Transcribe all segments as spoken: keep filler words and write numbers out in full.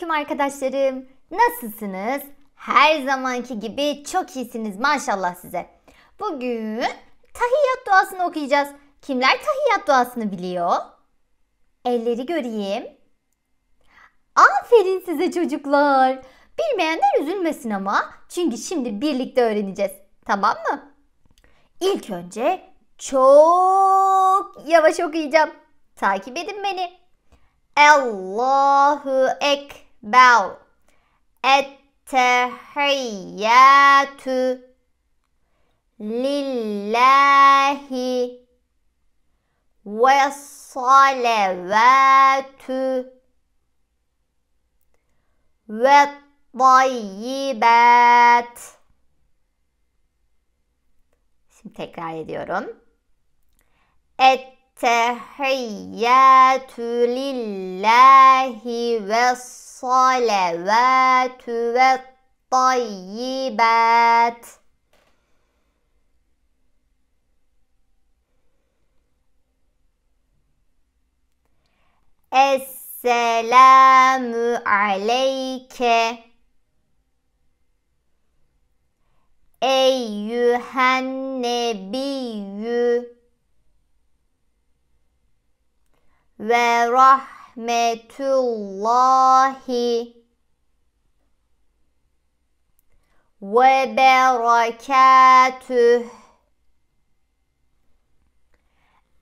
Selamünaleyküm arkadaşlarım. Nasılsınız? Her zamanki gibi çok iyisiniz maşallah size. Bugün tahiyyat duasını okuyacağız. Kimler tahiyyat duasını biliyor? Elleri göreyim. Aferin size çocuklar. Bilmeyenler üzülmesin ama. Çünkü şimdi birlikte öğreneceğiz. Tamam mı? İlk önce çok yavaş okuyacağım. Takip edin beni. Allahu Ekber. Et-tehiyyatü lillahi ve's-salavatü ve't-tayyibat. Şimdi tekrar ediyorum. Et-tehiyyatü lillahi ve's-salavatü ve't-tayyibat. Esselamu aleyke eyyühen nebiyyü ve rahmetullahi ve berekatüh.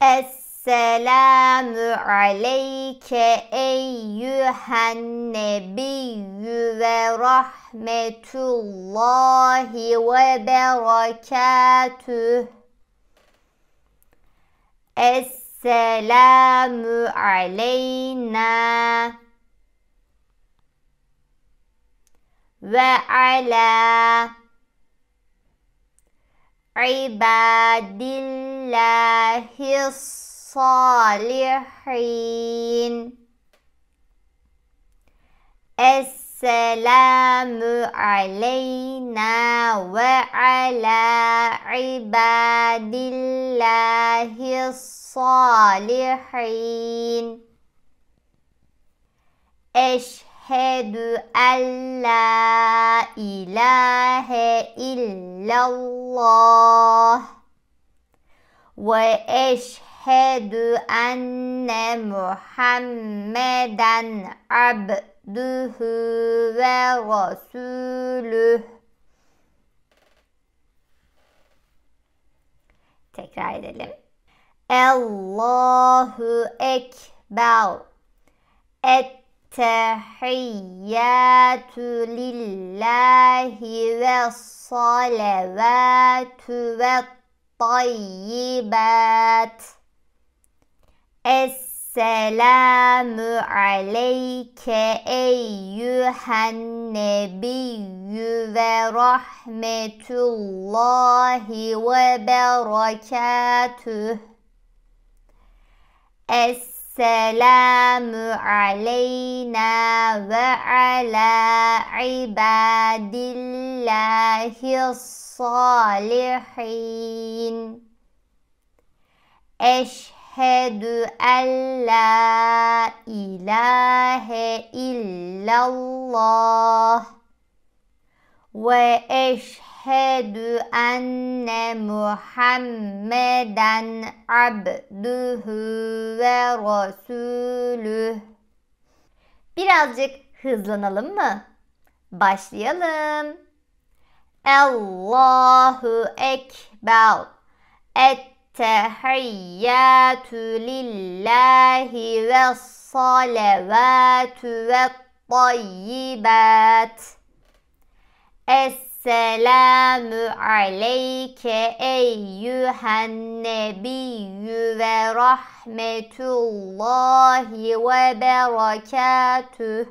Es Selamu aleyke eyyühen nebiyyü ve rahmetullahi ve berekatüh. Esselamu aleyna ve ala ibadillahis salihin. Esselamu aleyna ve ala ibadillahi salihin. Eşhedü en la ilahe illallah ve eşhedü Eşhedü enne Muhammeden abdühü ve rasulüh. Tekrar edelim. Allahu Ekber. Et-tehiyyatü lillahi ve's-salavatü ve't-tayyibat. Esselamu aleyke eyyühen nebiyyü ve rahmetullahi ve berekatüh. Esselamu aleyna ve ala ibadillahi salihin. Eşhedü Eşhedü en la ilahe illallah ve eşhedü enne Muhammeden abdühü ve rasulüh. Birazcık hızlanalım mı? Başlayalım. Allahu Ekber. Et Tahiyyatü lillahi ve's-salavatü ve't-tayyibat. Esselamu aleyke eyyühen nebiyyü ve rahmetullahi ve berekatüh.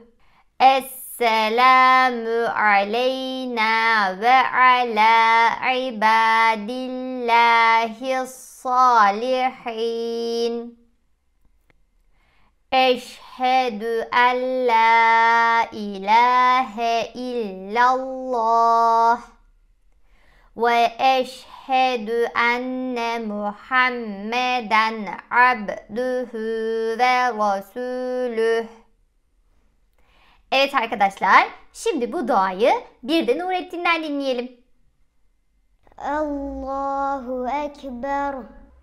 Esselamu aleyna ve ala ibadillahi salihin. Eşhedü en la ilahe illallah ve eşhedü enne Muhammeden abdühü ve rasulüh. Evet arkadaşlar, şimdi bu duayı bir de Nurettin'den dinleyelim. Allahu Ekber,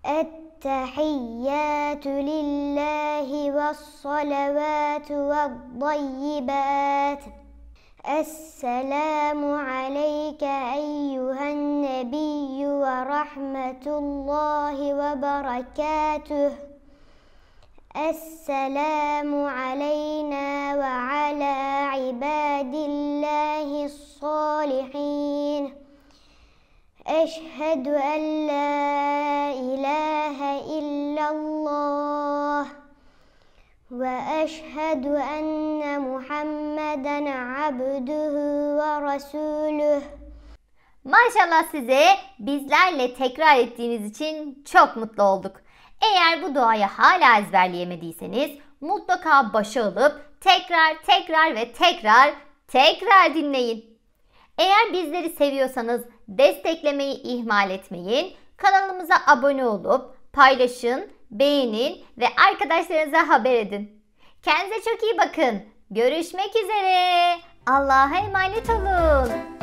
Ettahiyyatü lillahi ve's-salavatü ve't-tayyibat. Esselamu aleyke eyyühen nebiyyü ve rahmetullahi ve berekatüh. Esselamu aleyna ve ala ibadillahi's-salihin. Eşhedü en la ilahe illallah ve eşhedü enne Muhammeden abdühü ve rasuluh. Maşallah size, bizlerle tekrar ettiğiniz için çok mutlu olduk. Eğer bu duayı hala ezberleyemediyseniz mutlaka başa alıp tekrar tekrar ve tekrar tekrar dinleyin. Eğer bizleri seviyorsanız desteklemeyi ihmal etmeyin. Kanalımıza abone olup paylaşın, beğenin ve arkadaşlarınıza haber edin. Kendinize çok iyi bakın. Görüşmek üzere. Allah'a emanet olun.